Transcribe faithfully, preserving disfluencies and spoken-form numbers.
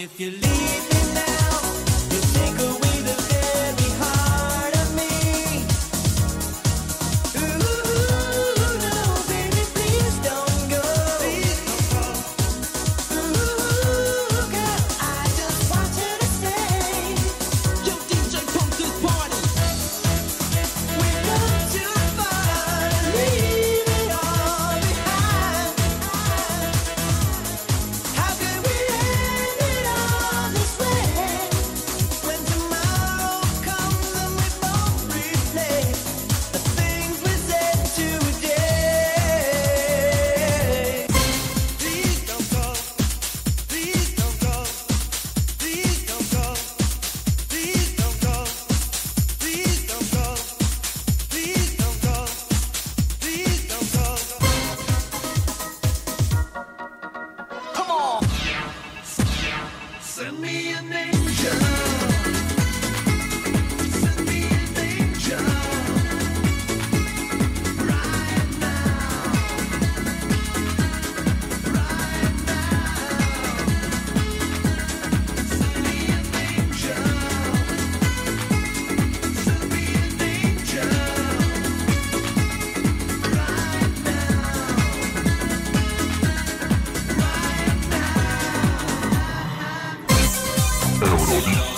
If you leave me now, you take away the very heart of me. Ooh, no, baby, please don't go. Ooh, girl, I just want you to stay. Yo, D J, pump this party. We've come too far to leave it all behind. How could we end it all this way? When tomorrow comes and we both replay the things we said today. Please don't go, please don't go, please don't go, please don't go, please don't go, please don't go, please don't go. Come on! Send me an angel. Send me an angel. Right now. Right now. Send me an angel. Send me an angel. Right now. Right now. Eurobeat.